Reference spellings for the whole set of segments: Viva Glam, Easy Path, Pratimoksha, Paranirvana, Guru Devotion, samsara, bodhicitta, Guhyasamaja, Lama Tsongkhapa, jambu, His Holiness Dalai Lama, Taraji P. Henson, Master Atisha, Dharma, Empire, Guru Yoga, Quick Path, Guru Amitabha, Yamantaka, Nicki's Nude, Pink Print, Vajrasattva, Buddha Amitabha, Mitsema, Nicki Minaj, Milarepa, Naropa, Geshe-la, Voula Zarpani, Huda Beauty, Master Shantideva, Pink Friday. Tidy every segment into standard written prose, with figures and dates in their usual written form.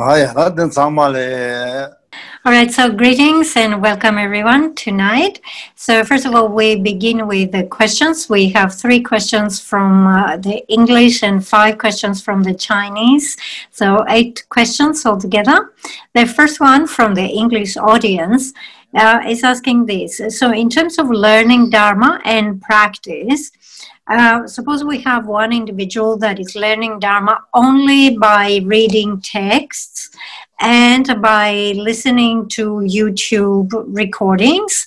All right, so greetings and welcome everyone tonight. So first of all, we begin with the questions. We have 3 questions from the English and 5 questions from the Chinese. So 8 questions altogether. The first one from the English audience is asking this. So in terms of learning Dharma and practice, suppose we have one individual that is learning Dharma only by reading texts and by listening to YouTube recordings,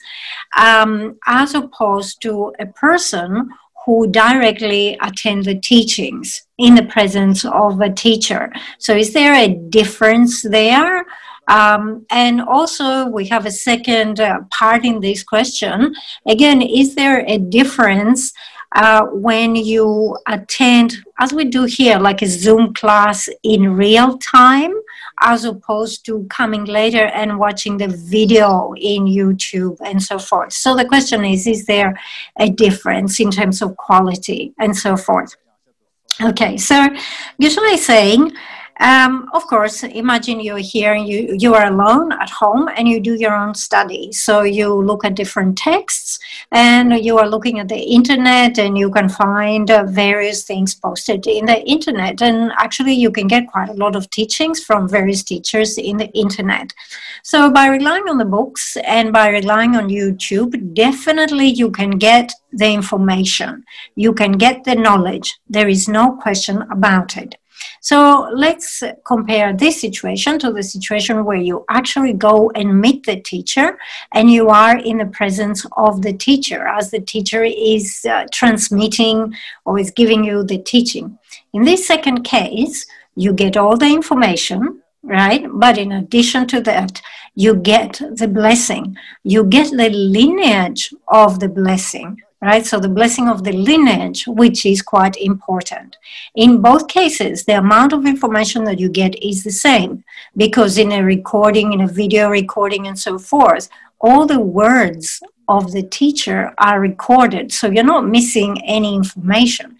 as opposed to a person who directly attend the teachings in the presence of a teacher. So is there a difference there? And also we have a second part in this question. Again, is there a difference when you attend, as we do here, like a Zoom class in real time, as opposed to coming later and watching the video in YouTube and so forth? So the question is there a difference in terms of quality and so forth? Okay, so usually saying, of course, imagine you're here and you are alone at home and you do your own study. So you look at different texts and you are looking at the internet and you can find various things posted in the internet. And actually you can get quite a lot of teachings from various teachers in the internet. So by relying on the books and by relying on YouTube, definitely you can get the information. You can get the knowledge. There is no question about it. So let's compare this situation to the situation where you actually go and meet the teacher and you are in the presence of the teacher as the teacher is transmitting or is giving you the teaching. In this second case, you get all the information, right? But in addition to that, you get the blessing. You get the lineage of the blessing. Right, so the blessing of the lineage, which is quite important. In both cases, the amount of information that you get is the same, because in a recording, in a video recording and so forth, all the words of the teacher are recorded, so you're not missing any information.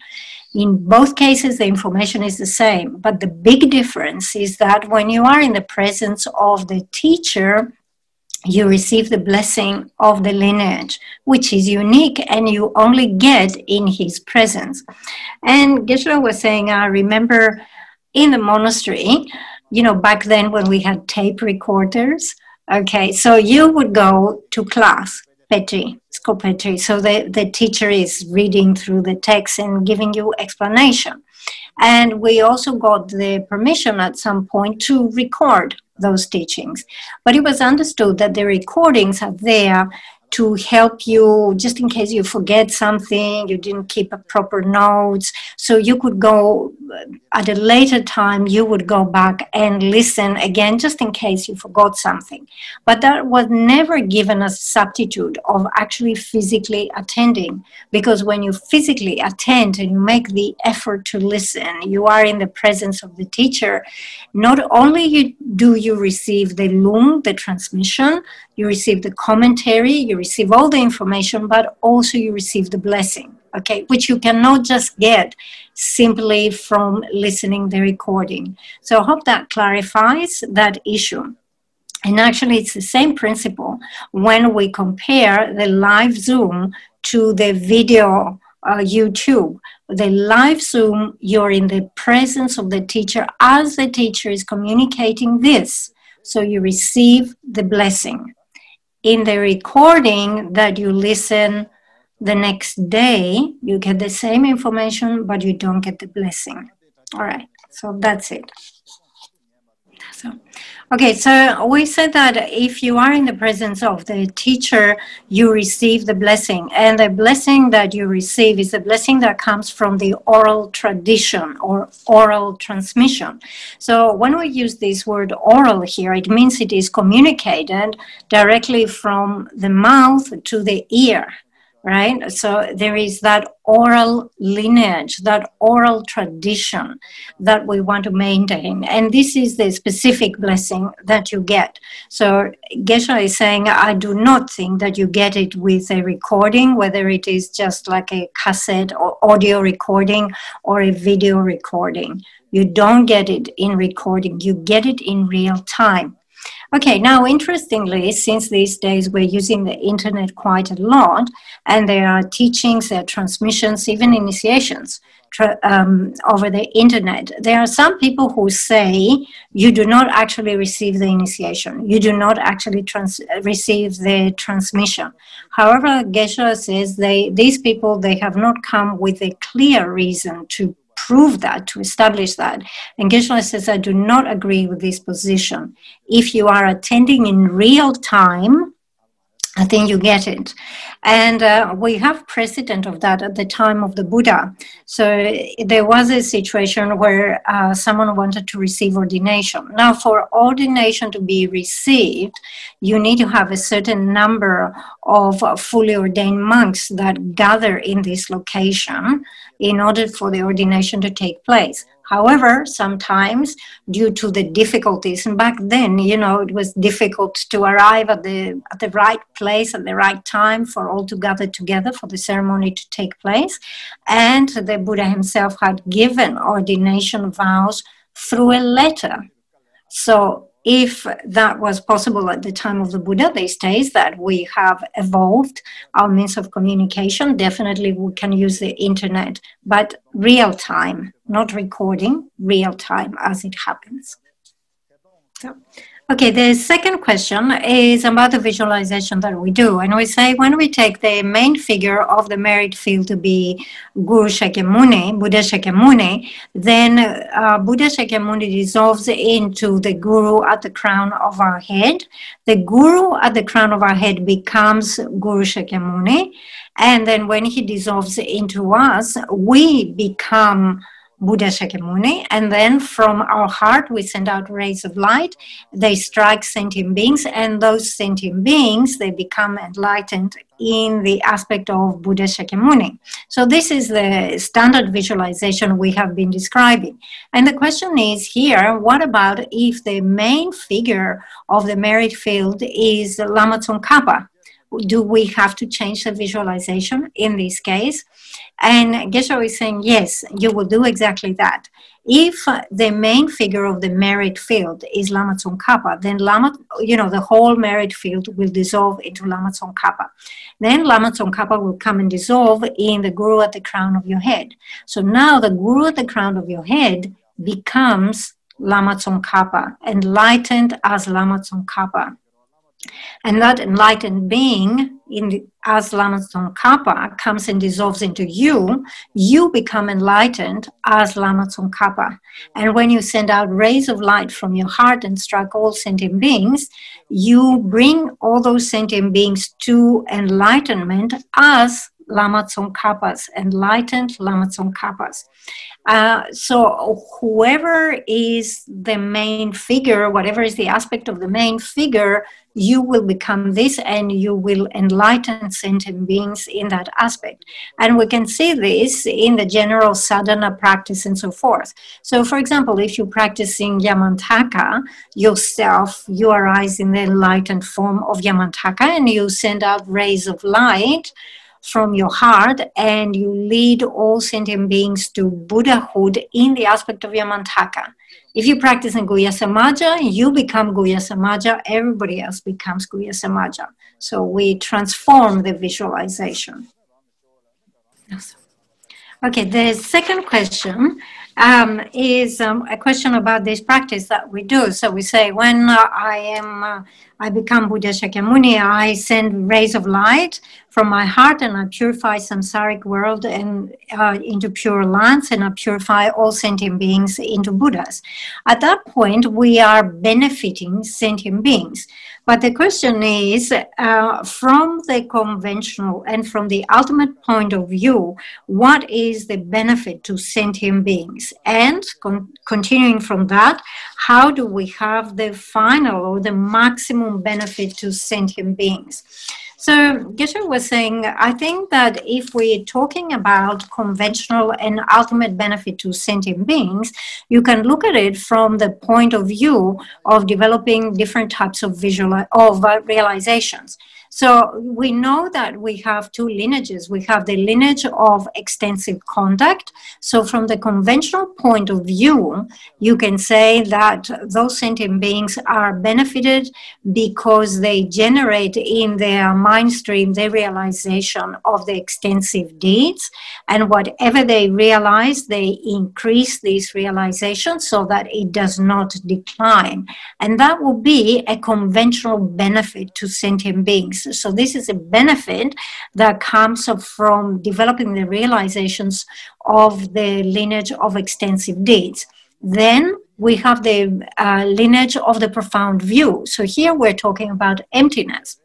In both cases, the information is the same, but the big difference is that when you are in the presence of the teacher, you receive the blessing of the lineage, which is unique and you only get in his presence. And Geshe-la was saying, I remember in the monastery, you know, back then when we had tape recorders, okay, so you would go to class, Petri, school Petri, so the teacher is reading through the text and giving you explanation. And we also got the permission at some point to record those teachings. But it was understood that the recordings are there to help you just in case you forget something, you didn't keep a proper notes. So you could go at a later time, you would go back and listen again just in case you forgot something. But that was never given as a substitute of actually physically attending, because when you physically attend and you make the effort to listen, you are in the presence of the teacher. Not only do you receive the lung, the transmission, you receive the commentary, you receive all the information, but also you receive the blessing, okay, which you cannot just get simply from listening the recording. So I hope that clarifies that issue. And actually, it's the same principle when we compare the live Zoom to the video YouTube. The live Zoom, you're in the presence of the teacher as the teacher is communicating this. So you receive the blessing. In the recording that you listen the next day, you get the same information, but you don't get the blessing. All right, so that's it. So, okay, so we said that if you are in the presence of the teacher, you receive the blessing. And the blessing that you receive is the blessing that comes from the oral tradition or oral transmission. So when we use this word oral here, it means it is communicated directly from the mouth to the ear. Right? So there is that oral lineage, that oral tradition that we want to maintain. And this is the specific blessing that you get. So Geshe-la is saying, I do not think that you get it with a recording, whether it is just like a cassette or audio recording or a video recording. You don't get it in recording. You get it in real time. Okay, now interestingly, since these days we're using the internet quite a lot, and there are teachings, there are transmissions, even initiations over the internet, there are some people who say you do not actually receive the initiation, you do not actually receive the transmission. However, Geshe-la says these people, they have not come with a clear reason to prove that, to establish that. And Geshe-la says, I do not agree with this position. If you are attending in real time, I think you get it. And we have precedent of that at the time of the Buddha. So there was a situation where someone wanted to receive ordination. Now, for ordination to be received, you need to have a certain number of fully ordained monks that gather in this location in order for the ordination to take place. However, sometimes due to the difficulties, and back then, you know, it was difficult to arrive at the right place at the right time for all to gather together for the ceremony to take place. And the Buddha himself had given ordination vows through a letter. So if that was possible at the time of the Buddha, these days that we have evolved our means of communication, definitely we can use the internet, but real time, not recording, real time as it happens. So, okay, the second question is about the visualization that we do. And we say when we take the main figure of the merit field to be Guru Shakyamuni, Buddha Shakyamuni, then Buddha Shakyamuni dissolves into the Guru at the crown of our head. The Guru at the crown of our head becomes Guru Shakyamuni. And then when he dissolves into us, we become Buddha Shakyamuni, and then from our heart we send out rays of light. They strike sentient beings, and those sentient beings, they become enlightened in the aspect of Buddha Shakyamuni. So this is the standard visualization we have been describing. And the question is here, what about if the main figure of the merit field is Lama Tsongkhapa? Do we have to change the visualization in this case? And Geshe-la is saying, yes, you will do exactly that. If the main figure of the merit field is Lama Tsongkhapa, then Lama, you know, the whole merit field will dissolve into Lama Tsongkhapa. Then Lama Tsongkhapa will come and dissolve in the Guru at the crown of your head. So now the Guru at the crown of your head becomes Lama Tsongkhapa, enlightened as Lama Tsongkhapa. And that enlightened being, as Lama Tsongkhapa, comes and dissolves into you. You become enlightened as Lama Tsongkhapa. And when you send out rays of light from your heart and strike all sentient beings, you bring all those sentient beings to enlightenment as Lama Tsongkhapas, enlightened Lama Tsongkhapas. So whoever is the main figure, whatever is the aspect of the main figure, you will become this and you will enlighten sentient beings in that aspect. And we can see this in the general sadhana practice and so forth. So for example, if you're practicing Yamantaka yourself, you arise in the enlightened form of Yamantaka and you send out rays of light from your heart and you lead all sentient beings to Buddhahood in the aspect of Yamantaka. If you practice in Guhyasamaja, you become Guhyasamaja, everybody else becomes Guhyasamaja. So we transform the visualization. Okay, the second question is a question about this practice that we do. So we say, when I become Buddha Shakyamuni, I send rays of light from my heart and I purify samsaric world and into pure lands, and I purify all sentient beings into Buddhas. At that point, we are benefiting sentient beings. But the question is, from the conventional and from the ultimate point of view, what is the benefit to sentient beings? And continuing from that, how do we have the final or the maximum benefit to sentient beings? So Geshe-la was saying, I think that if we're talking about conventional and ultimate benefit to sentient beings, you can look at it from the point of view of developing different types of realizations. So we know that we have two lineages. We have the lineage of extensive conduct. So from the conventional point of view, you can say that those sentient beings are benefited because they generate in their mind stream the realization of the extensive deeds. And whatever they realize, they increase these realizations so that it does not decline. And that will be a conventional benefit to sentient beings. So this is a benefit that comes from developing the realizations of the lineage of extensive deeds. Then we have the lineage of the profound view. So here we're talking about emptiness.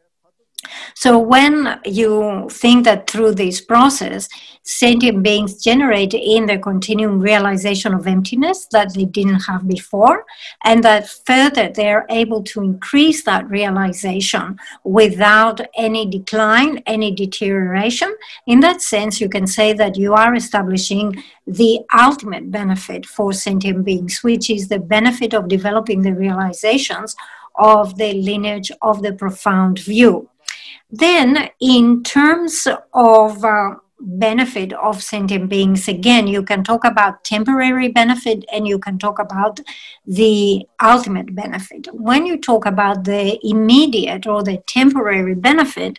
So when you think that through this process, sentient beings generate in the continuum realization of emptiness that they didn't have before, and that further they're able to increase that realization without any decline, any deterioration. In that sense, you can say that you are establishing the ultimate benefit for sentient beings, which is the benefit of developing the realizations of the lineage of the profound view. Then, in terms of benefit of sentient beings, again, you can talk about temporary benefit and you can talk about the ultimate benefit. When you talk about the immediate or the temporary benefit,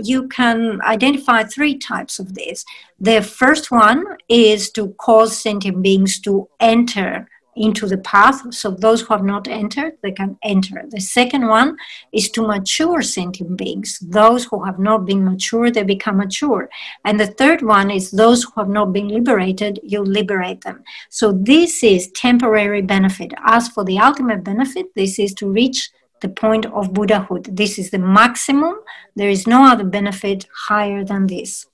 you can identify three types of this. The first one is to cause sentient beings to enter into the path, so those who have not entered, they can enter. The second one is to mature sentient beings. Those who have not been mature, they become mature. And the third one is those who have not been liberated, you liberate them. So this is temporary benefit. As for the ultimate benefit, this is to reach the point of Buddhahood. This is the maximum. There is no other benefit higher than this.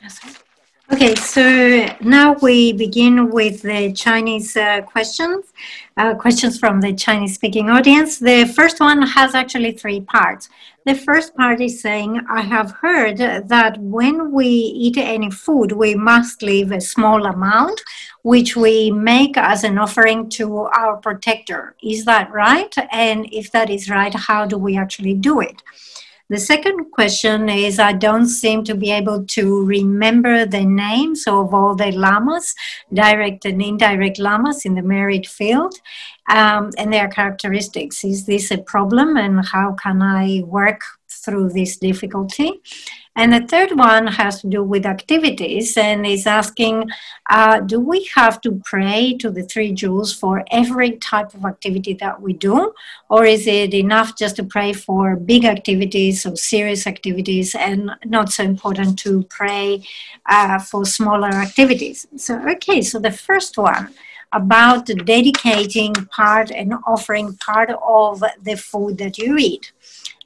That's it. Okay, so now we begin with the Chinese questions from the Chinese-speaking audience. The first one has actually three parts. The first part is saying, I have heard that when we eat any food, we must leave a small amount, which we make as an offering to our protector. Is that right? And if that is right, how do we actually do it? The second question is, I don't seem to be able to remember the names of all the lamas, direct and indirect lamas in the merit field, and their characteristics. Is this a problem, and how can I work through this difficulty? And the third one has to do with activities and is asking, do we have to pray to the three jewels for every type of activity that we do? Or is it enough just to pray for big activities or serious activities and not so important to pray for smaller activities? So, okay, so the first one about dedicating part and offering part of the food that you eat.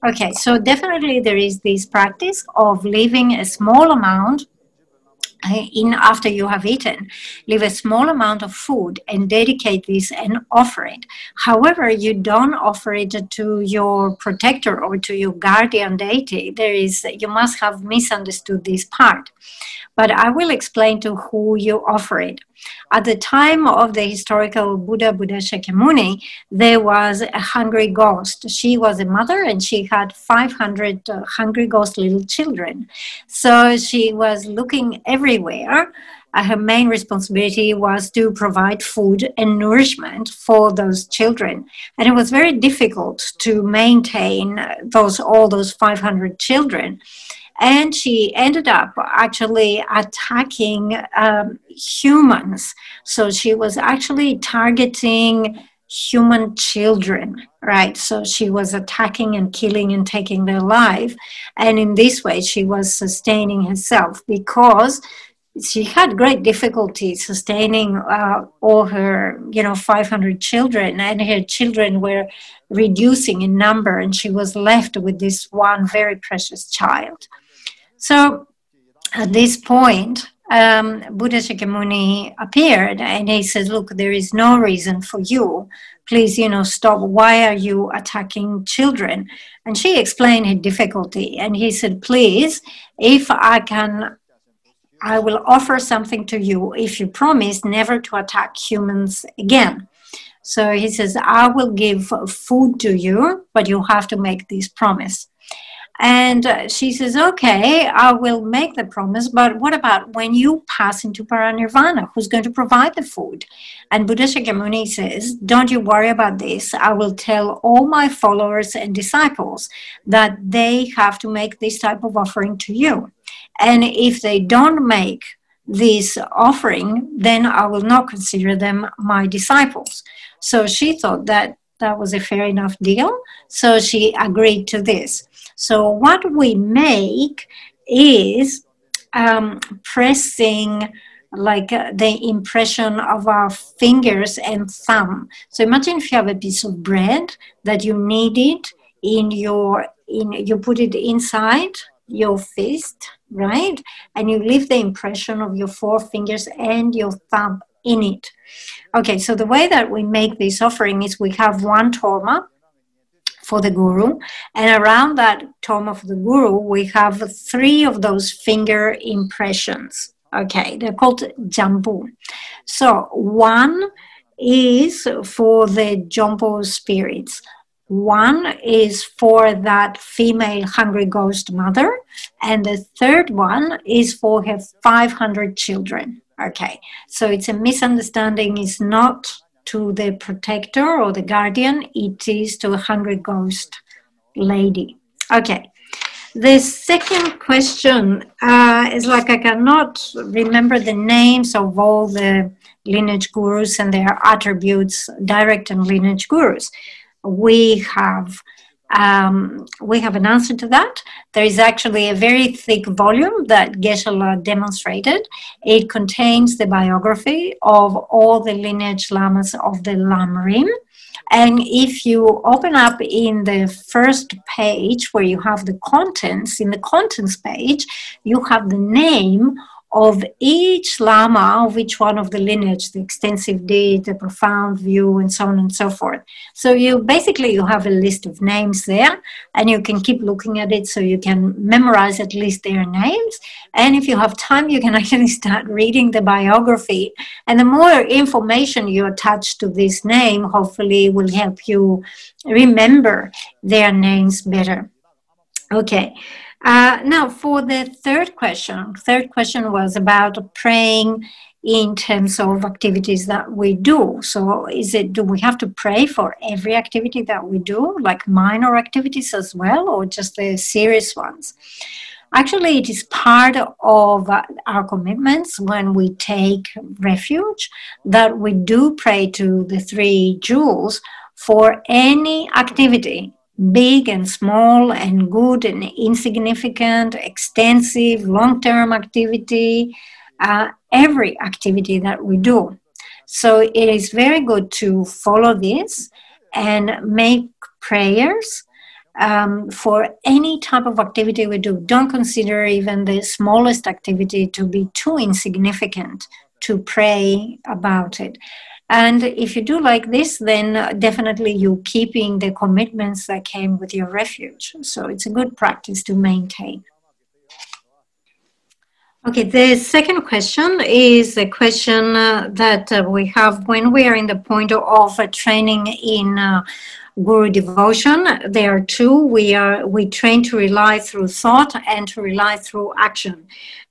Okay, so definitely there is this practice of leaving a small amount in after you have eaten. Leave a small amount of food and dedicate this and offer it. However, you don't offer it to your protector or to your guardian deity. There is, you must have misunderstood this part. But I will explain to who you offer it. At the time of the historical Buddha, Buddha Shakyamuni, there was a hungry ghost. She was a mother and she had 500 hungry ghost little children. So she was looking everywhere. Her main responsibility was to provide food and nourishment for those children. And it was very difficult to maintain all those 500 children. And she ended up actually attacking humans. So she was actually targeting human children, right? So she was attacking and killing and taking their life. And in this way, she was sustaining herself because she had great difficulty sustaining all her, 500 children, and her children were reducing in number, and she was left with this one very precious child. So at this point, Buddha Shakyamuni appeared and he says, look, there is no reason for you. Please, stop. Why are you attacking children? And she explained her difficulty. And he said, please, if I can, I will offer something to you if you promise never to attack humans again. So he says, I will give food to you, but you have to make this promise. And she says, okay, I will make the promise, but what about when you pass into Paranirvana? Who's going to provide the food? And Buddha Shakyamuni says, don't you worry about this. I will tell all my followers and disciples that they have to make this type of offering to you. And if they don't make this offering, then I will not consider them my disciples. So she thought that that was a fair enough deal. So she agreed to this. So what we make is pressing like the impression of our fingers and thumb. So imagine if you have a piece of bread that you knead it in your, you put it inside your fist, right? And you leave the impression of your four fingers and your thumb in it. Okay, so the way that we make this offering is we have one torma for the guru, and around that torma for the guru, we have three of those finger impressions. Okay, they're called jambu. So one is for the jambu spirits. One is for that female hungry ghost mother, and the third one is for her 500 children. Okay, so it's a misunderstanding. It's not to the protector or the guardian, it is to a hungry ghost lady. Okay, the second question is like I cannot remember the names of all the lineage gurus and their attributes, direct and lineage gurus. We have an answer to that. There is actually a very thick volume that Geshe-la demonstrated. It contains the biography of all the lineage lamas of the Lamrim. And if you open up in the first page where you have the contents, in the contents page, you have the name of each lama, of each one of the lineage, the extensive deed, the profound view, and so on and so forth. So you basically, you have a list of names there, and you can keep looking at it so you can memorize at least their names. And if you have time, you can actually start reading the biography. And the more information you attach to this name, hopefully will help you remember their names better. Okay. Now, for the third question was about praying in terms of activities that we do. So is it, do we have to pray for every activity that we do, like minor activities as well, or just the serious ones? Actually, it is part of our commitments when we take refuge that we do pray to the three jewels for any activity. Big and small and good and insignificant, extensive, long-term activity, every activity that we do. So it is very good to follow this and make prayers for any type of activity we do. Don't consider even the smallest activity to be too insignificant to pray about it. And if you do like this, then definitely you're keeping the commitments that came with your refuge. So it's a good practice to maintain. Okay, the second question is a question that we have when we are in the point of training in Guru Devotion. There are two. We train to rely through thought and to rely through action.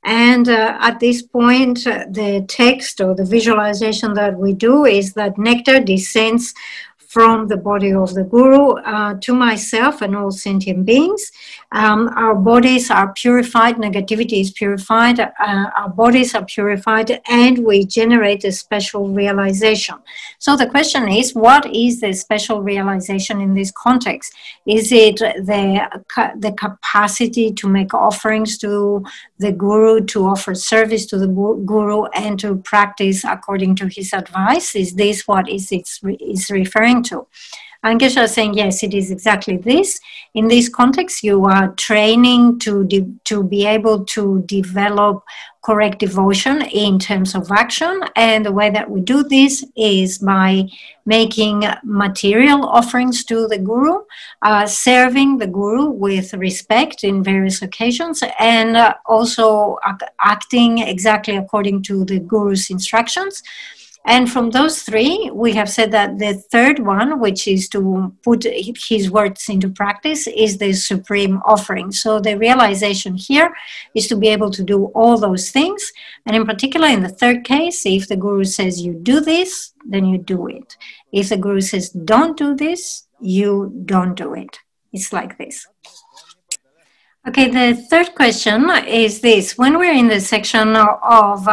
And at this point, the text or the visualization that we do is that nectar descends from the body of the Guru to myself and all sentient beings. Our bodies are purified, negativity is purified, our bodies are purified, and we generate a special realization. So the question is, what is the special realization in this context? Is it the capacity to make offerings to the Guru, to offer service to the Guru, and to practice according to his advice? Is this what it's referring to? And Geshe-la is saying, yes, it is exactly this. In this context, you are training to be able to develop correct devotion in terms of action. And the way that we do this is by making material offerings to the Guru, serving the Guru with respect in various occasions, and also acting exactly according to the Guru's instructions. And from those three, we have said that the third one, which is to put his words into practice, is the supreme offering. So the realization here is to be able to do all those things. And in particular, in the third case, if the guru says you do this, then you do it. If the guru says don't do this, you don't do it. It's like this. Okay, the third question is this. When we're in the section of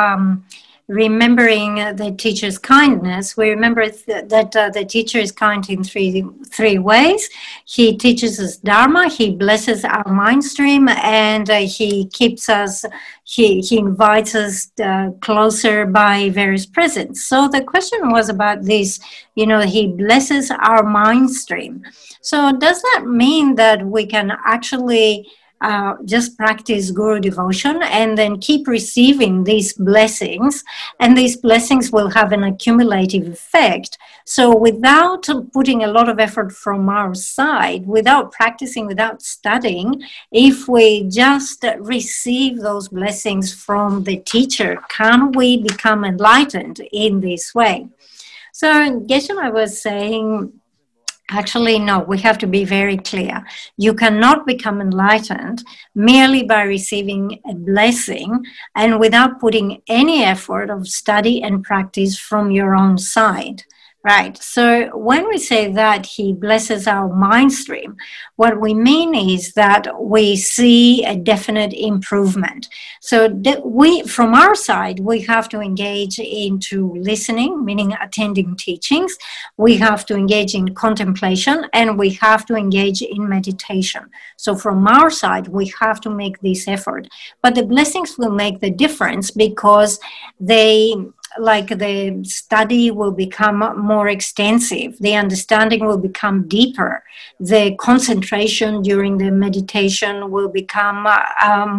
remembering the teacher's kindness, we remember that the teacher is kind in three ways. He teaches us Dharma, he blesses our mind stream, and he keeps us, he invites us closer by various presents. So the question was about this, you know, he blesses our mind stream. So does that mean that we can actually just practice guru devotion and then keep receiving these blessings, and these blessings will have an accumulative effect? So without putting a lot of effort from our side, without practicing, without studying, if we just receive those blessings from the teacher, can we become enlightened in this way? So Geshe-la was saying, actually, no, we have to be very clear. You cannot become enlightened merely by receiving a blessing and without putting any effort of study and practice from your own side. Right, so when we say that he blesses our mind stream, what we mean is that we see a definite improvement. So we, from our side, we have to engage into listening, meaning attending teachings. We have to engage in contemplation, and we have to engage in meditation. So from our side, we have to make this effort. But the blessings will make the difference because they... like the study will become more extensive, the understanding will become deeper, the concentration during the meditation will become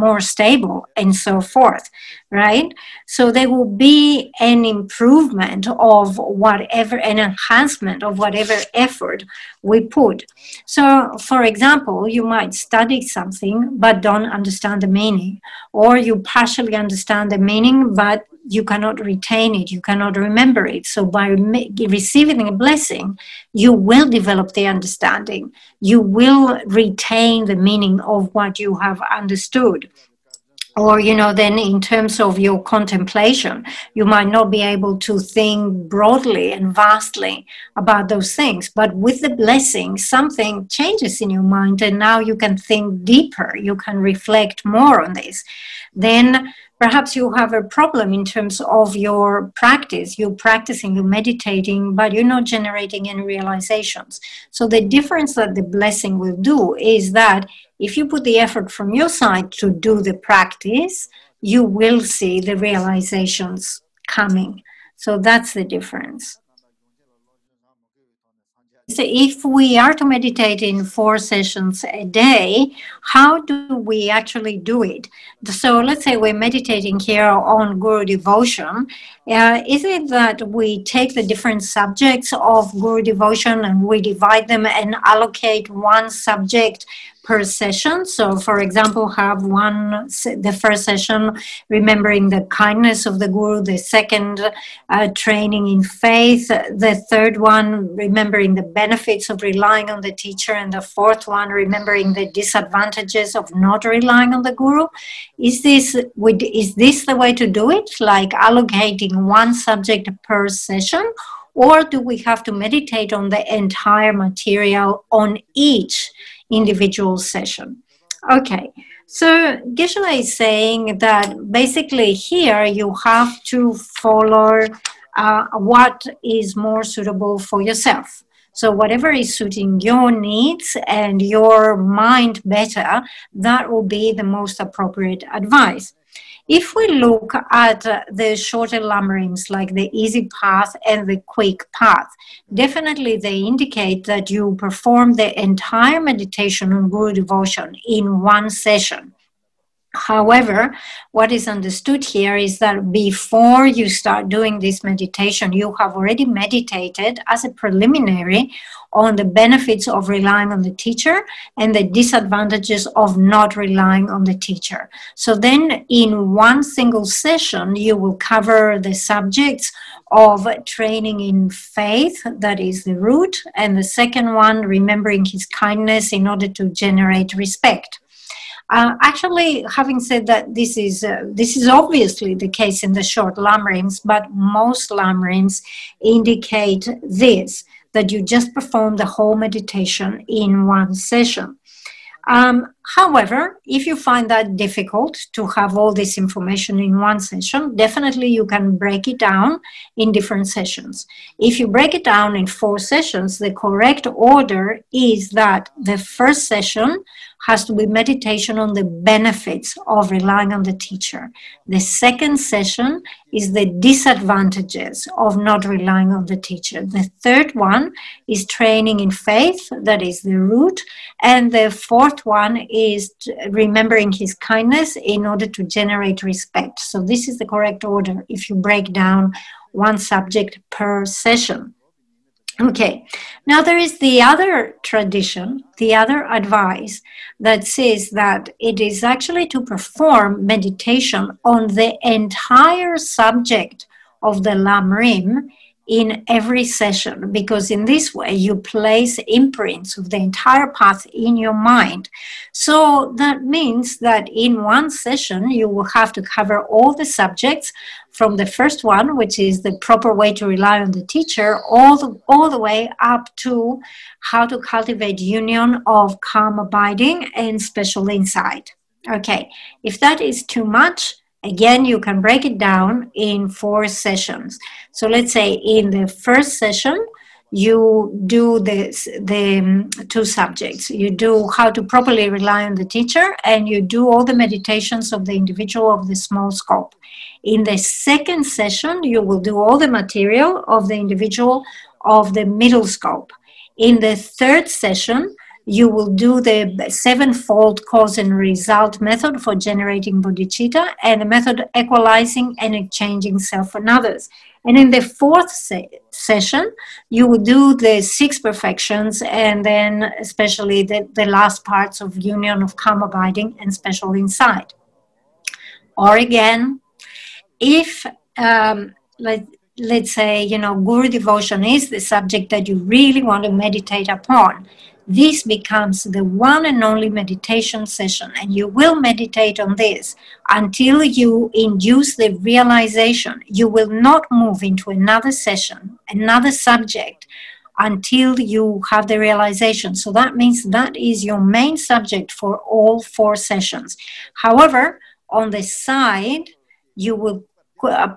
more stable, and so forth, right? So there will be an improvement of whatever, an enhancement of whatever effort we put. So, for example, you might study something but don't understand the meaning, or you partially understand the meaning but you cannot retain it, you cannot remember it. So by receiving a blessing, you will develop the understanding. You will retain the meaning of what you have understood. Or, you know, then in terms of your contemplation, you might not be able to think broadly and vastly about those things. But with the blessing, something changes in your mind, and now you can think deeper, you can reflect more on this. Then perhaps you have a problem in terms of your practice. You're practicing, you're meditating, but you're not generating any realizations. So the difference that the blessing will do is that if you put the effort from your side to do the practice, you will see the realizations coming. So that's the difference. So if we are to meditate in 4 sessions a day, how do we actually do it? So let's say we're meditating here on Guru Devotion. Is it that we take the different subjects of Guru Devotion and we divide them and allocate one subject per session? So, for example, have the first session, remembering the kindness of the Guru, the second, training in faith, the third one, remembering the benefits of relying on the teacher, and the fourth one, remembering the disadvantages of not relying on the Guru. Is this the way to do it, like allocating one subject per session? Or do we have to meditate on the entire material on each individual session? Okay, so Geshe-la is saying that basically here you have to follow what is more suitable for yourself. So whatever is suiting your needs and your mind better, that will be the most appropriate advice. If we look at the shorter Lamrims, like the Easy Path and the Quick Path, definitely they indicate that you perform the entire meditation on Guru Devotion in one session. However, what is understood here is that before you start doing this meditation, you have already meditated as a preliminary on the benefits of relying on the teacher and the disadvantages of not relying on the teacher. So then in one single session, you will cover the subjects of training in faith, that is the root, and the second one, remembering his kindness in order to generate respect. Actually, having said that, this is obviously the case in the short lamrims, but most lamrims indicate this, that you just perform the whole meditation in one session. However, if you find that difficult to have all this information in one session, definitely you can break it down in different sessions. If you break it down in 4 sessions, the correct order is that the first session has to be meditation on the benefits of relying on the teacher. The second session is the disadvantages of not relying on the teacher. The third one is training in faith, that is the root, and the fourth one is remembering his kindness in order to generate respect. So this is the correct order if you break down one subject per session. Okay, now there is the other tradition, the other advice that says that it is actually to perform meditation on the entire subject of the Lamrim in every session, because in this way you place imprints of the entire path in your mind. So that means that in one session you will have to cover all the subjects from the first one, which is the proper way to rely on the teacher, all the way up to how to cultivate union of calm abiding and special insight. Okay, if that is too much, again, you can break it down in 4 sessions. So let's say in the first session, you do the 2 subjects. You do how to properly rely on the teacher, and you do all the meditations of the individual of the small scope. In the second session, you will do all the material of the individual of the middle scope. In the third session, you will do the 7-fold cause and result method for generating bodhicitta and the method equalizing and exchanging self and others. And in the fourth session, you will do the 6 perfections and then especially the last parts of union of calm abiding and special insight. Or again, if let's say, you know, Guru Devotion is the subject that you really want to meditate upon, this becomes the one and only meditation session, and you will meditate on this until you induce the realization. You will not move into another session, another subject, until you have the realization. So that means that is your main subject for all 4 sessions. However, on the side, you will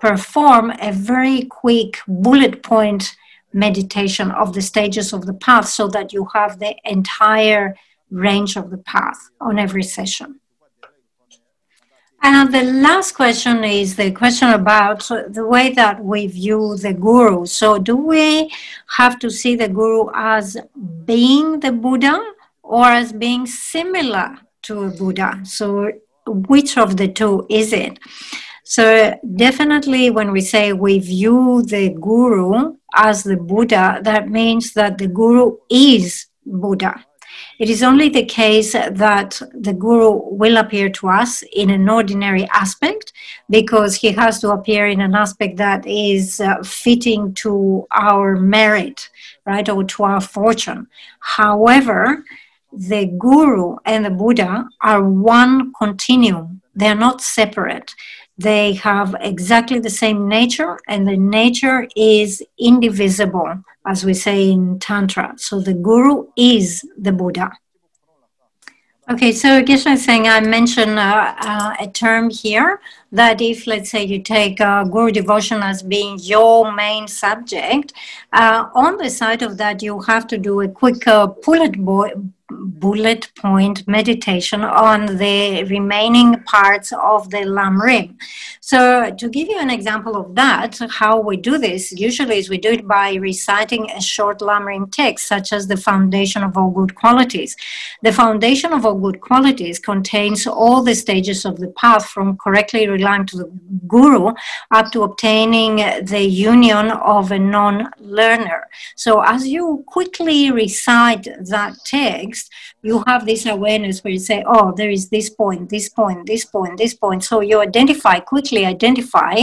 perform a very quick bullet point meditation of the stages of the path so that you have the entire range of the path on every session. And the last question is the question about the way that we view the Guru. So do we have to see the Guru as being the Buddha or as being similar to a Buddha? So which of the two is it? So definitely when we say we view the Guru as the Buddha, that means that the Guru is Buddha. It is only the case that the Guru will appear to us in an ordinary aspect because he has to appear in an aspect that is fitting to our merit, right, or to our fortune. However, the Guru and the Buddha are one continuum. They are not separate. They have exactly the same nature, and the nature is indivisible, as we say in Tantra. So the Guru is the Buddha. Okay, so Geshe-la is saying, I mentioned a term here, that if, let's say, you take Guru Devotion as being your main subject, on the side of that, you have to do a quick bullet bullet point meditation on the remaining parts of the Lamrim. So to give you an example of that, how we do this, usually is we do it by reciting a short Lamrim text, such as the Foundation of All Good Qualities. The Foundation of All Good Qualities contains all the stages of the path from correctly relying to the Guru up to obtaining the union of a non-learner. So as you quickly recite that text, you have this awareness where you say, oh, there is this point, this point, this point, this point. So you quickly identify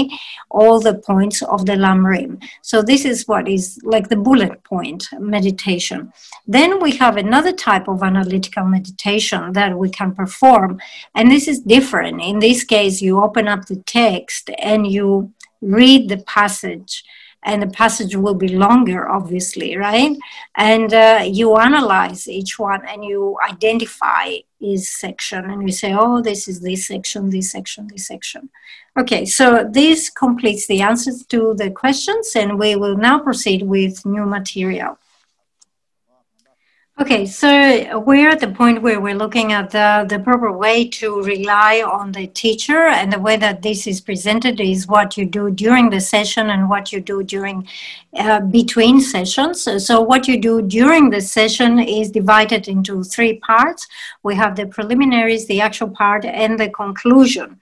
all the points of the Lamrim. So this is what is like the bullet point meditation. Then we have another type of analytical meditation that we can perform. And this is different. In this case, you open up the text and you read the passage. And the passage will be longer, obviously, right? And you analyze each one and you identify each section and you say, oh, this is this section, this section, this section. Okay, so this completes the answers to the questions and we will now proceed with new material. Okay, so we're at the point where we're looking at the proper way to rely on the teacher, and the way that this is presented is what you do during the session and what you do during between sessions. So what you do during the session is divided into three parts. We have the preliminaries, the actual part, and the conclusion.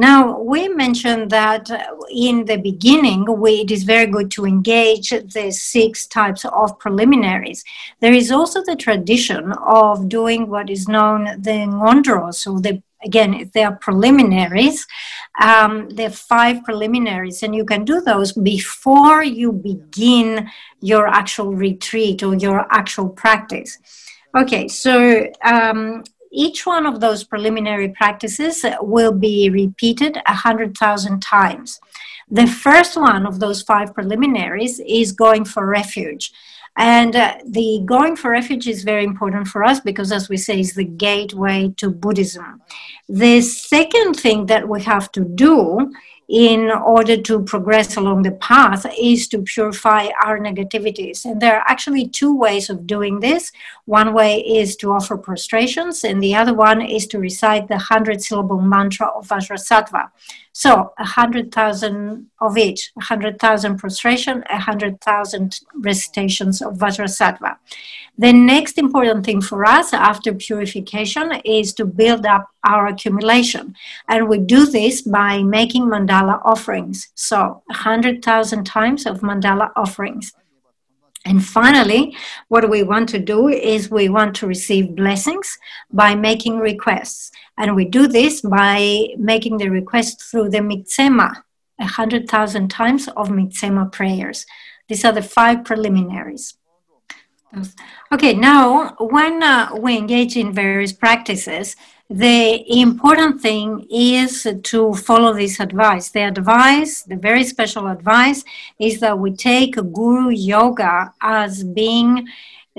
Now, we mentioned that in the beginning, it is very good to engage the 6 types of preliminaries. There is also the tradition of doing what is known the Ngondros, so the, again, they are preliminaries, the 5 preliminaries, and you can do those before you begin your actual retreat or your actual practice. Okay, so each one of those preliminary practices will be repeated 100,000 times. The first one of those 5 preliminaries is going for refuge. And the going for refuge is very important for us because, as we say, it's the gateway to Buddhism. The second thing that we have to do in order to progress along the path is to purify our negativities. And there are actually 2 ways of doing this. One way is to offer prostrations, and the other one is to recite the 100-syllable mantra of Vajrasattva. So 100,000 of each, 100,000 prostration, 100,000 recitations of Vajrasattva. The next important thing for us after purification is to build up our accumulation. And we do this by making mandala offerings. So 100,000 times of mandala offerings. And finally, what we want to do is we want to receive blessings by making requests. And we do this by making the request through the Mitsema, 100,000 times of Mitsema prayers. These are the 5 preliminaries. Okay, now when we engage in various practices, the important thing is to follow this advice. The advice, the very special advice, is that we take Guru Yoga as being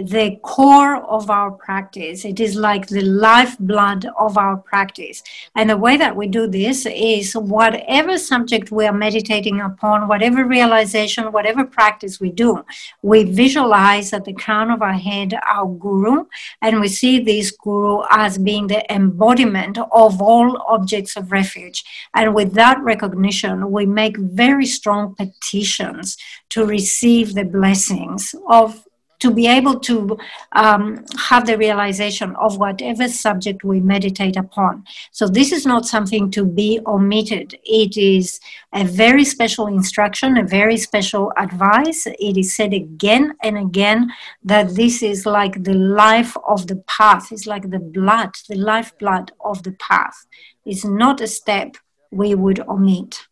the core of our practice. It is like the lifeblood of our practice. And the way that we do this is whatever subject we are meditating upon, whatever realization, whatever practice we do, we visualize at the crown of our head our Guru, and we see this Guru as being the embodiment of all objects of refuge. And with that recognition, we make very strong petitions to receive the blessings of to be able to have the realization of whatever subject we meditate upon. So this is not something to be omitted. It is a very special instruction, a very special advice. It is said again and again that this is like the life of the path. It's like the blood, the lifeblood of the path. It's not a step we would omit.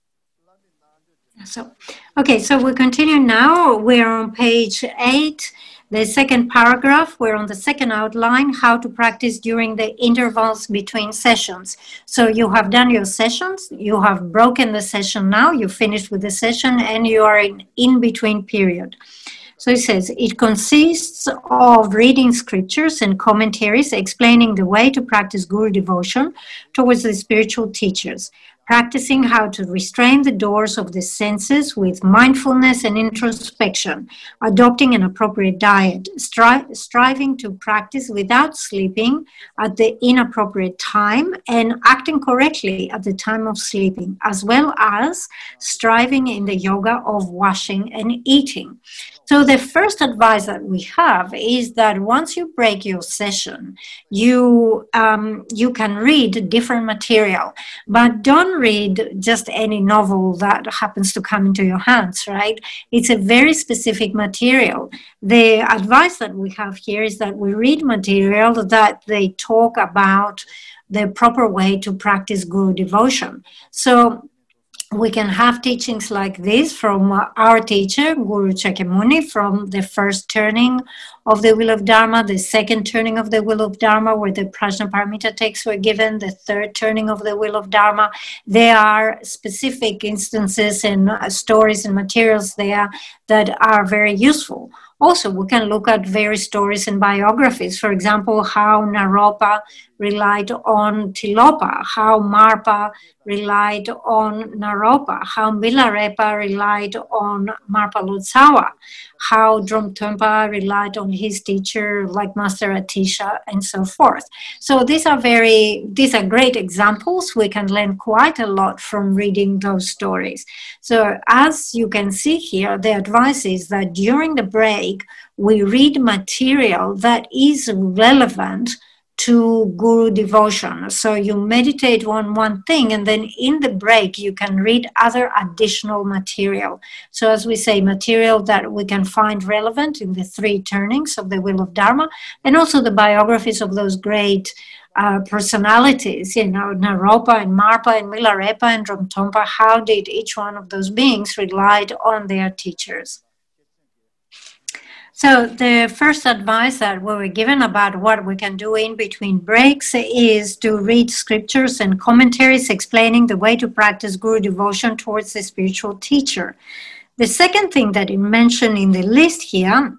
So, okay, so we'll continue now. We're on page 8. The second paragraph, we're on the second outline, how to practice during the intervals between sessions. So you have done your sessions, you have broken the session now, you finished with the session, and you are in between period. So it says, it consists of reading scriptures and commentaries explaining the way to practice Guru devotion towards the spiritual teachers. practicing how to restrain the doors of the senses with mindfulness and introspection, adopting an appropriate diet, striving to practice without sleeping at the inappropriate time and acting correctly at the time of sleeping, as well as striving in the yoga of washing and eating. So the first advice that we have is that once you break your session, you can read different material, but don't read just any novel that happens to come into your hands, right? It's a very specific material. The advice that we have here is that we read material that they talk about the proper way to practice Guru devotion. So we can have teachings like this from our teacher, Guru Shakyamuni, from the first turning of the wheel of Dharma, the second turning of the wheel of Dharma, where the Prajnaparamita texts were given, the third turning of the wheel of Dharma. There are specific instances and stories and materials there that are very useful. Also, we can look at various stories and biographies. For example, how Naropa relied on Tilopa, how Marpa relied on Naropa, how Milarepa relied on Marpa Lotsawa, how Dromtönpa relied on his teacher like Master Atisha, and so forth. So these are great examples. We can learn quite a lot from reading those stories. So as you can see here, the advice is that during the break, we read material that is relevant to Guru devotion. So you meditate on one thing, and then in the break, you can read other additional material. So as we say, material that we can find relevant in the three turnings of the wheel of Dharma, and also the biographies of those great personalities, you know, Naropa and Marpa and Milarepa and Dromtönpa. How did each one of those beings relied on their teachers? So the first advice that we were given about what we can do in between breaks is to read scriptures and commentaries explaining the way to practice Guru devotion towards the spiritual teacher. The second thing that it mentioned in the list here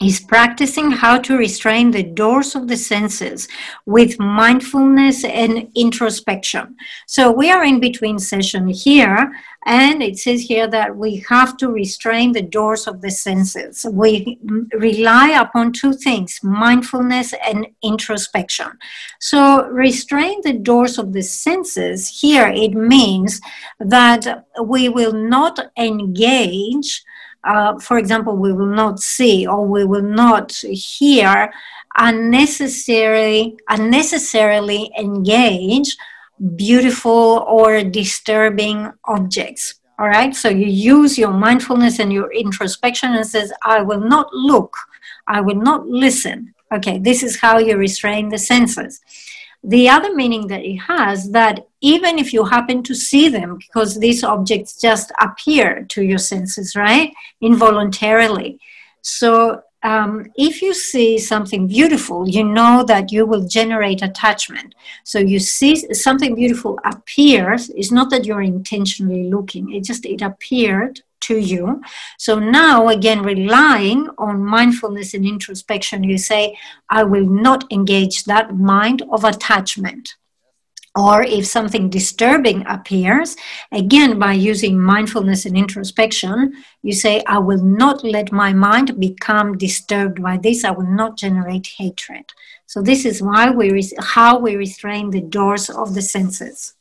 is practicing how to restrain the doors of the senses with mindfulness and introspection. So we are in between session here, and it says here that we have to restrain the doors of the senses. We rely upon two things, mindfulness and introspection. So restrain the doors of the senses here, it means that we will not engage. For example, we will not see or we will not hear, unnecessarily engage beautiful or disturbing objects. All right, so you use your mindfulness and your introspection and says, I will not look, I will not listen. Okay, this is how you restrain the senses. The other meaning that it has, that even if you happen to see them, because these objects just appear to your senses, right, involuntarily. So if you see something beautiful, you know that you will generate attachment. So you see something beautiful appears. It's not that you're intentionally looking. It appeared to you. So now, again, relying on mindfulness and introspection, you say, I will not engage that mind of attachment. Or if something disturbing appears, again, by using mindfulness and introspection, you say, I will not let my mind become disturbed by this. I will not generate hatred. So this is why how we restrain the doors of the senses.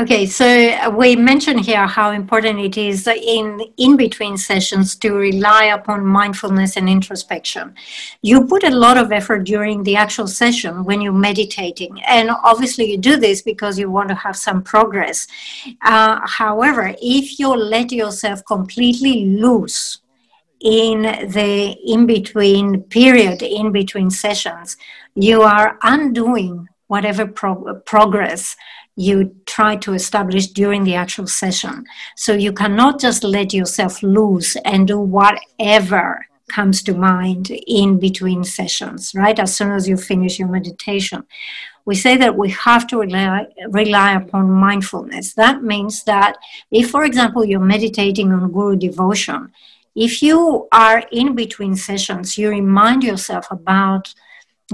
Okay, so we mentioned here how important it is in between sessions to rely upon mindfulness and introspection. You put a lot of effort during the actual session when you're meditating, and obviously you do this because you want to have some progress. However, if you let yourself completely loose in the in-between period, in between sessions, you are undoing whatever progress you try to establish during the actual session. So you cannot just let yourself loose and do whatever comes to mind in between sessions, right? As soon as you finish your meditation. We say that we have to rely upon mindfulness. That means that if, for example, you're meditating on Guru devotion, if you are in between sessions, you remind yourself about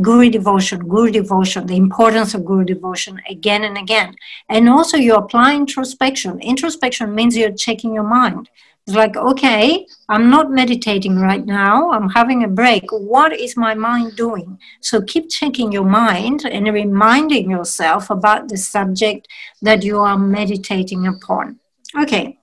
Guru devotion, the importance of Guru devotion again and again. And also you apply introspection. Introspection means you're checking your mind. It's like, okay, I'm not meditating right now. I'm having a break. What is my mind doing? So keep checking your mind and reminding yourself about the subject that you are meditating upon. Okay.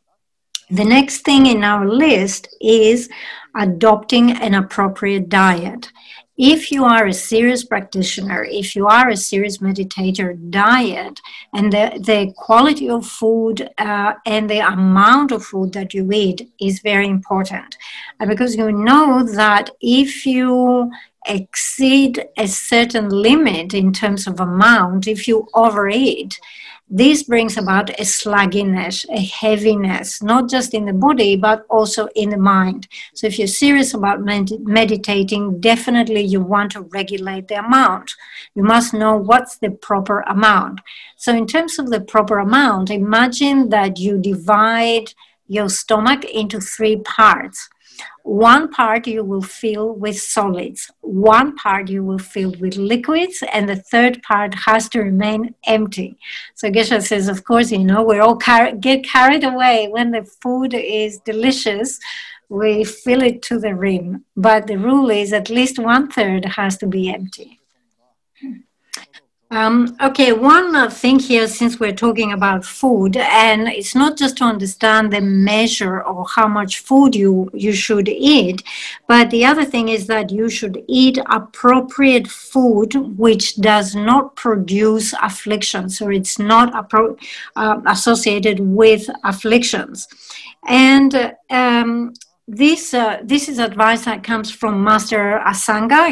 The next thing in our list is adopting an appropriate diet. If you are a serious practitioner, if you are a serious meditator, diet and the quality of food and the amount of food that you eat is very important. Because you know that if you exceed a certain limit in terms of amount, if you overeat, this brings about a sluggishness, a heaviness, not just in the body, but also in the mind. So if you're serious about meditating, definitely you want to regulate the amount. You must know what's the proper amount. So in terms of the proper amount, imagine that you divide your stomach into three parts. One part you will fill with solids, one part you will fill with liquids, and the third part has to remain empty. So Geshe says, of course, you know, we all get carried away when the food is delicious. We fill it to the rim. But the rule is at least one third has to be empty. Okay, one thing here, since we're talking about food, and it's not just to understand the measure or how much food you should eat, but the other thing is that you should eat appropriate food which does not produce afflictions, or it's not associated with afflictions. And this is advice that comes from Master Asanga.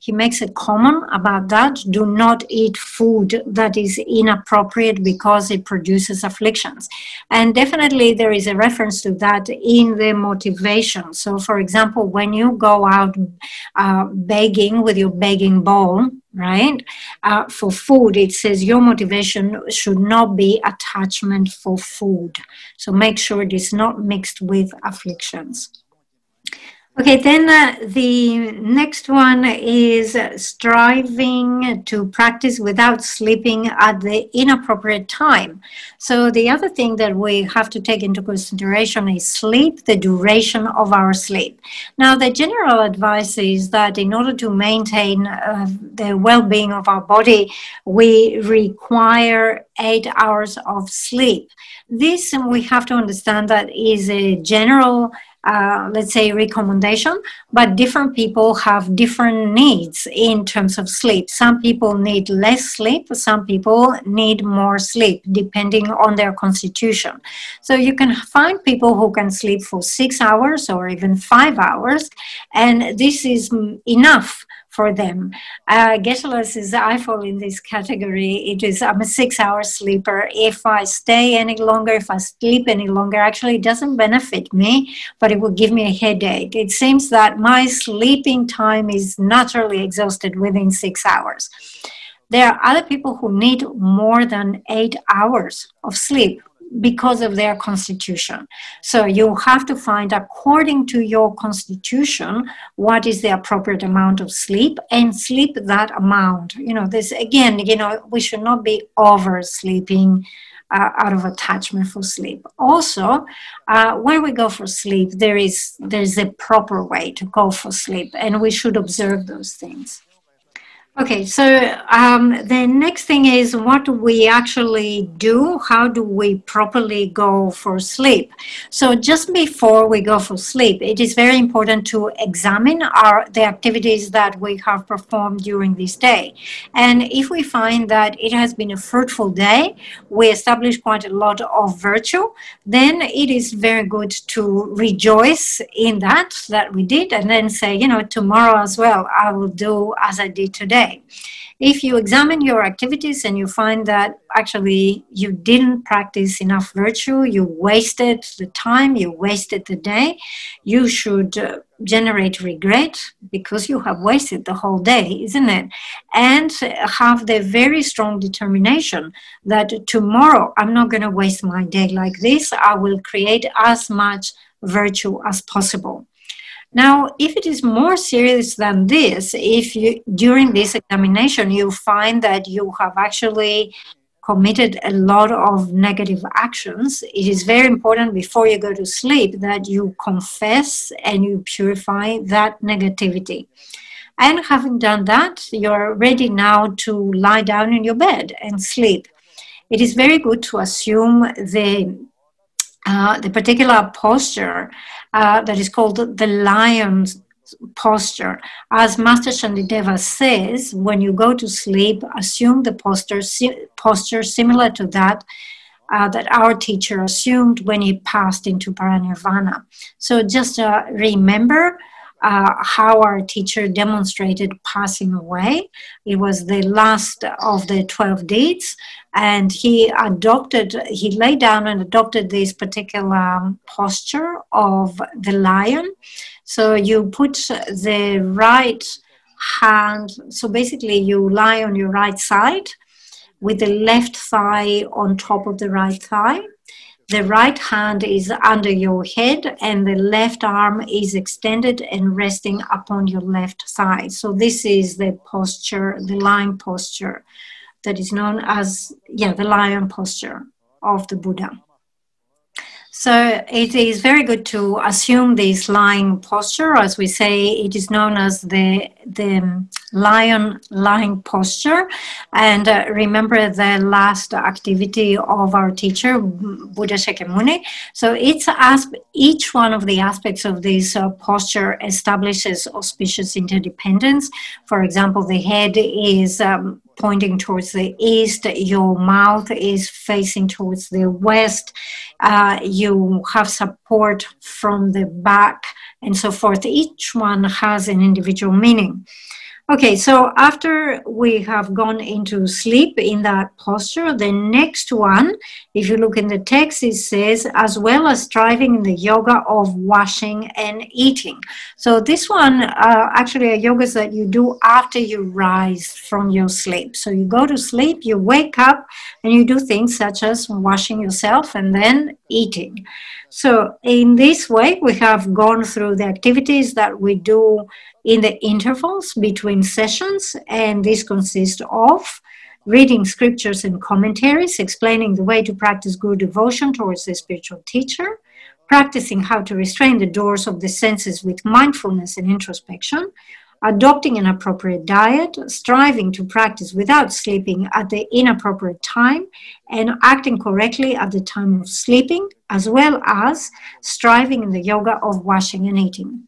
He makes a comment about that. Do not eat food that is inappropriate because it produces afflictions. And definitely there is a reference to that in the motivation. So for example, when you go out begging with your begging bowl, right, for food, it says your motivation should not be attachment for food. So make sure it is not mixed with afflictions. Okay, then the next one is striving to practice without sleeping at the inappropriate time. So the other thing that we have to take into consideration is sleep, the duration of our sleep. Now, the general advice is that in order to maintain the well-being of our body, we require 8 hours of sleep. This, we have to understand that is a general let's say recommendation, but different people have different needs in terms of sleep. Some people need less sleep, some people need more sleep, depending on their constitution. So you can find people who can sleep for 6 hours or even 5 hours, and this is enough for them. Geshe-la says, I fall in this category. It is, I'm a 6 hour sleeper. If I stay any longer, if I sleep any longer, actually it doesn't benefit me, but it will give me a headache. It seems that my sleeping time is naturally exhausted within 6 hours. There are other people who need more than 8 hours of sleep because of their constitution. So you have to find, according to your constitution, what is the appropriate amount of sleep, and sleep that amount. You know, this again, you know, we should not be oversleeping out of attachment for sleep. Also, when we go for sleep, there is a proper way to go for sleep, and we should observe those things. Okay, so the next thing is what do we actually do? How do we properly go for sleep? So just before we go for sleep, it is very important to examine the activities that we have performed during this day. And if we find that it has been a fruitful day, we establish quite a lot of virtue, then it is very good to rejoice in that we did, and then say, you know, tomorrow as well, I will do as I did today. If you examine your activities and you find that actually you didn't practice enough virtue, you wasted the time, you wasted the day, you should generate regret because you have wasted the whole day, isn't it? And have the very strong determination that tomorrow I'm not going to waste my day like this. I will create as much virtue as possible. Now, if it is more serious than this, if you, during this examination, you find that you have actually committed a lot of negative actions, it is very important before you go to sleep that you confess and you purify that negativity. And having done that, you're ready now to lie down in your bed and sleep. It is very good to assume the particular posture that is called the lion's posture. As Master Shantideva says, when you go to sleep, assume the posture similar to that that our teacher assumed when he passed into paranirvana. So just remember how our teacher demonstrated passing away. It was the last of the 12 deeds, and he lay down and adopted this particular posture of the lion. So you put the right hand, so basically you lie on your right side with the left thigh on top of the right thigh. The right hand is under your head and the left arm is extended and resting upon your left thigh. So this is the posture, the lion posture, that is known as, the lion posture of the Buddha. So it is very good to assume this lying posture. As we say, it is known as the lion lying posture. And remember the last activity of our teacher, Buddha Shakyamuni. So each one of the aspects of this posture establishes auspicious interdependence. For example, the head is pointing towards the east, your mouth is facing towards the west, you have support from the back, and so forth. Each one has an individual meaning. Okay, so after we have gone into sleep in that posture, the next one, if you look in the text, it says, as well as striving in the yoga of washing and eating. So this one actually are yogas that you do after you rise from your sleep. So you go to sleep, you wake up, and you do things such as washing yourself and then eating. So in this way, we have gone through the activities that we do in the intervals between sessions, and this consists of reading scriptures and commentaries, explaining the way to practice Guru devotion towards the spiritual teacher, practicing how to restrain the doors of the senses with mindfulness and introspection, adopting an appropriate diet, striving to practice without sleeping at the inappropriate time, and acting correctly at the time of sleeping, as well as striving in the yoga of washing and eating.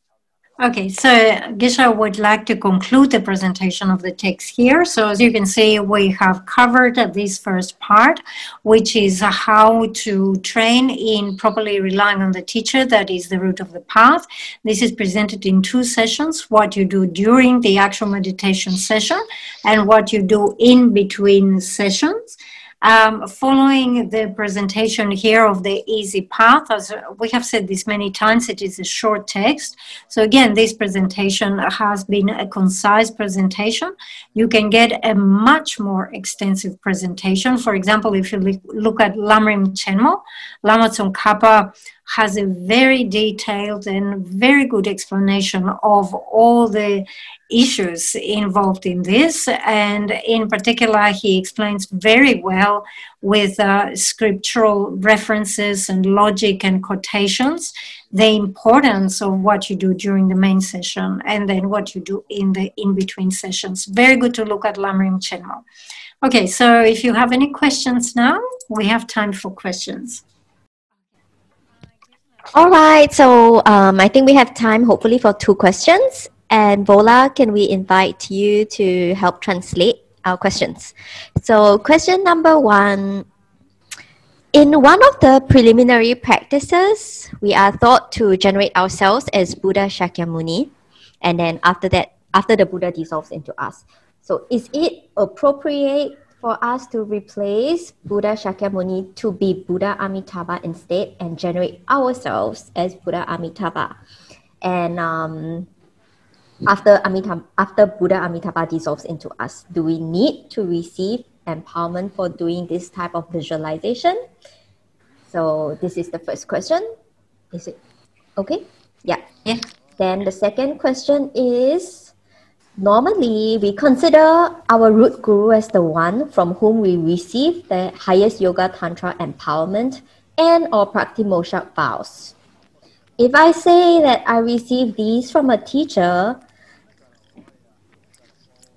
Okay, so Geshe would like to conclude the presentation of the text here. So as you can see, we have covered this first part, which is how to train in properly relying on the teacher, that is the root of the path. This is presented in two sessions, what you do during the actual meditation session and what you do in between sessions. Following the presentation here of the Easy Path, as we have said this many times, it is a short text. So again, this presentation has been a concise presentation. You can get a much more extensive presentation. For example, if you look at Lamrim Chenmo, Lama Tsongkhapa has a very detailed and very good explanation of all the issues involved in this, and in particular he explains very well with scriptural references and logic and quotations the importance of what you do during the main session and then what you do in the in-between sessions. Very good to look at Lamrim Chenmo. Okay, so if you have any questions now, we have time for questions. All right, so I think we have time hopefully for two questions. And Vola, can we invite you to help translate our questions? So question number one, in one of the preliminary practices, we are taught to generate ourselves as Buddha Shakyamuni. And then after that, after the Buddha dissolves into us. So is it appropriate for us to replace Buddha Shakyamuni to be Buddha Amitabha instead and generate ourselves as Buddha Amitabha? And after Buddha Amitabha dissolves into us, do we need to receive empowerment for doing this type of visualization? So this is the first question. Is it okay? Yeah. Yeah. Then the second question is, normally we consider our root guru as the one from whom we receive the highest yoga tantra empowerment and or praktimoksha vows. If I say that I received these from a teacher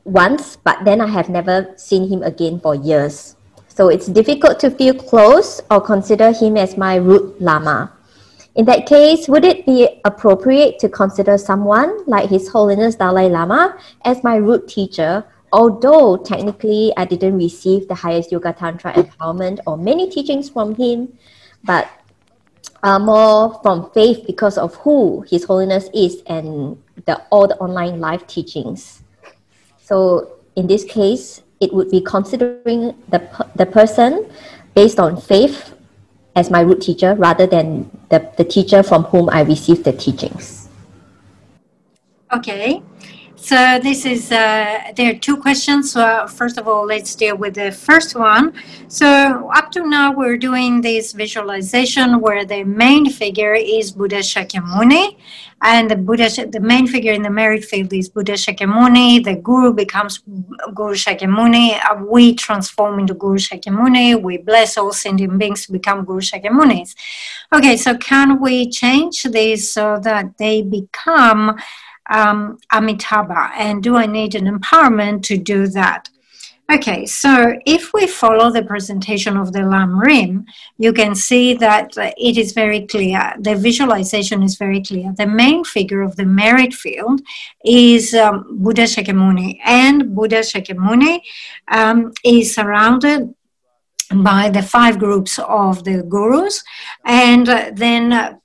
once, but then I have never seen him again for years. So it's difficult to feel close or consider him as my root Lama. In that case, would it be appropriate to consider someone like His Holiness Dalai Lama as my root teacher, although technically I didn't receive the highest Yoga Tantra empowerment or many teachings from him, but more from faith because of who His Holiness is and all the online live teachings. So in this case, it would be considering the person based on faith as my root teacher rather than the teacher from whom I received the teachings. Okay, so this is, there are two questions. So first of all, let's deal with the first one. So up to now, we're doing this visualization where the main figure is Buddha Shakyamuni. And the main figure in the merit field is Buddha Shakyamuni. The guru becomes Guru Shakyamuni. We transform into Guru Shakyamuni. We bless all sentient beings to become Guru Shakyamunis. Okay, so can we change this so that they become Amitabha? And do I need an empowerment to do that? Okay, so if we follow the presentation of the Lamrim, you can see that it is very clear. The visualization is very clear. The main figure of the merit field is Buddha Shakyamuni. And Buddha Shakyamuni is surrounded by the five groups of the gurus. And then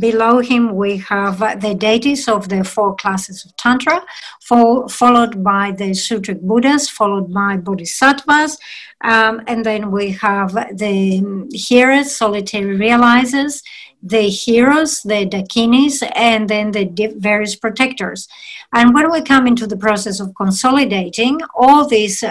below him, we have the deities of the four classes of Tantra, followed by the Sutric Buddhas, followed by bodhisattvas, and then we have the hearers, solitary realizers, the heroes, the dakinis, and then the various protectors. And when we come into the process of consolidating, all these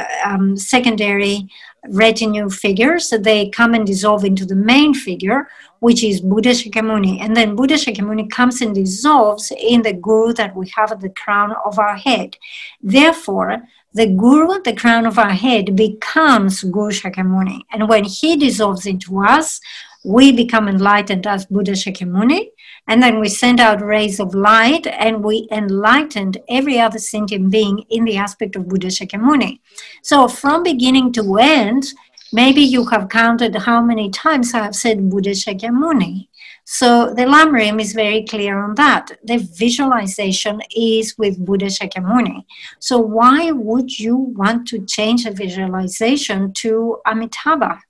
secondary retinue figures, they come and dissolve into the main figure, which is Buddha Shakyamuni. And then Buddha Shakyamuni comes and dissolves in the guru that we have at the crown of our head. Therefore, the guru at the crown of our head becomes Guru Shakyamuni. And when he dissolves into us, we become enlightened as Buddha Shakyamuni. And then we send out rays of light and we enlightened every other sentient being in the aspect of Buddha Shakyamuni. So from beginning to end, maybe you have counted how many times I have said Buddha Shakyamuni. So the Lamrim is very clear on that. The visualization is with Buddha Shakyamuni. So why would you want to change the visualization to Amitabha?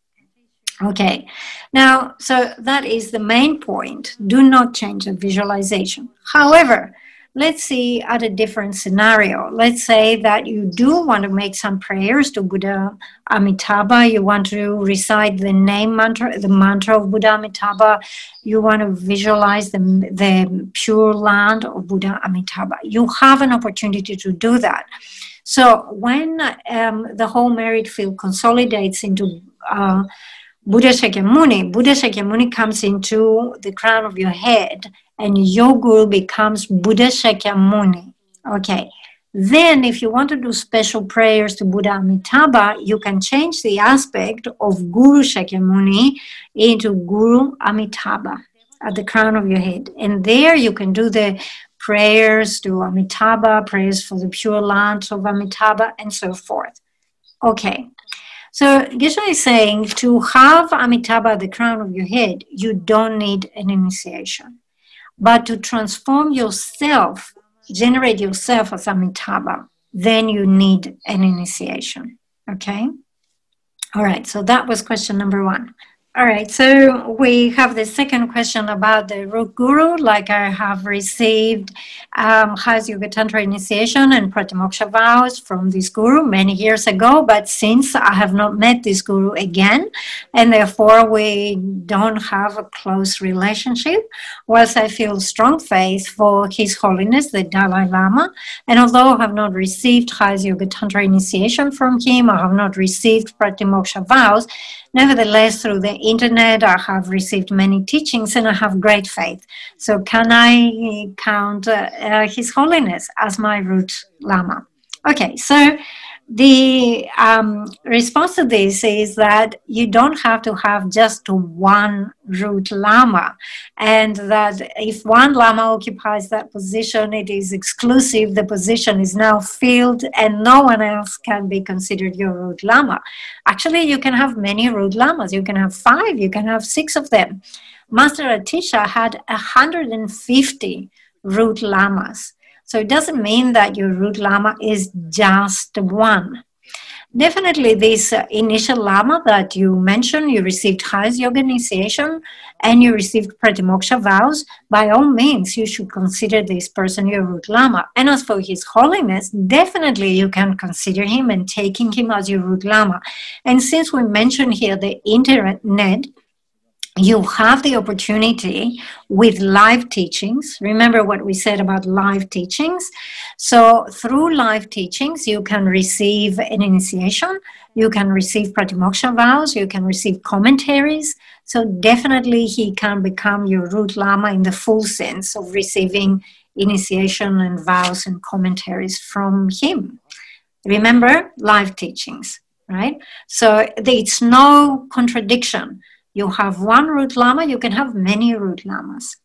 Okay, now, so that is the main point. Do not change the visualization. However, let's see at a different scenario. Let's say that you do want to make some prayers to Buddha Amitabha. You want to recite the name mantra, the mantra of Buddha Amitabha. You want to visualize the pure land of Buddha Amitabha. You have an opportunity to do that. So when the whole merit field consolidates into Buddha Shakyamuni comes into the crown of your head and your guru becomes Buddha Shakyamuni. Okay, then if you want to do special prayers to Buddha Amitabha, you can change the aspect of Guru Shakyamuni into Guru Amitabha at the crown of your head. And there you can do the prayers to Amitabha, prayers for the pure lands of Amitabha, and so forth. Okay. So Geshe-la is saying to have Amitabha at the crown of your head, you don't need an initiation. But to transform yourself, generate yourself as Amitabha, then you need an initiation. Okay? All right, so that was question number one. All right, so we have the second question about the root guru. Like I have received highest Yoga Tantra initiation and Pratimoksha vows from this guru many years ago, but since I have not met this guru again, and therefore we don't have a close relationship, whilst I feel strong faith for His Holiness, the Dalai Lama, and although I have not received highest Yoga Tantra initiation from him, I have not received Pratimoksha vows, Nevertheless, through the internet, I have received many teachings and I have great faith. So can I count His Holiness as my root Lama? Okay, so the response to this is that you don't have to have just one root Lama, and that if one Lama occupies that position, it is exclusive, the position is now filled, and no one else can be considered your root Lama. Actually, you can have many root Lamas. You can have 5, you can have 6 of them. Master Atisha had 150 root Lamas. So it doesn't mean that your root Lama is just one. Definitely this initial Lama that you mentioned, you received highest yoga initiation and you received pratimoksha vows, by all means you should consider this person your root Lama. And as for His Holiness, definitely you can consider him and taking him as your root Lama. And since we mentioned here the internet, you have the opportunity with live teachings. Remember what we said about live teachings. So through live teachings, you can receive an initiation, you can receive pratimoksha vows, you can receive commentaries. So definitely he can become your root Lama in the full sense of receiving initiation and vows and commentaries from him. Remember, live teachings, right? So it's no contradiction. You have one root Lama, you can have many root Lamas.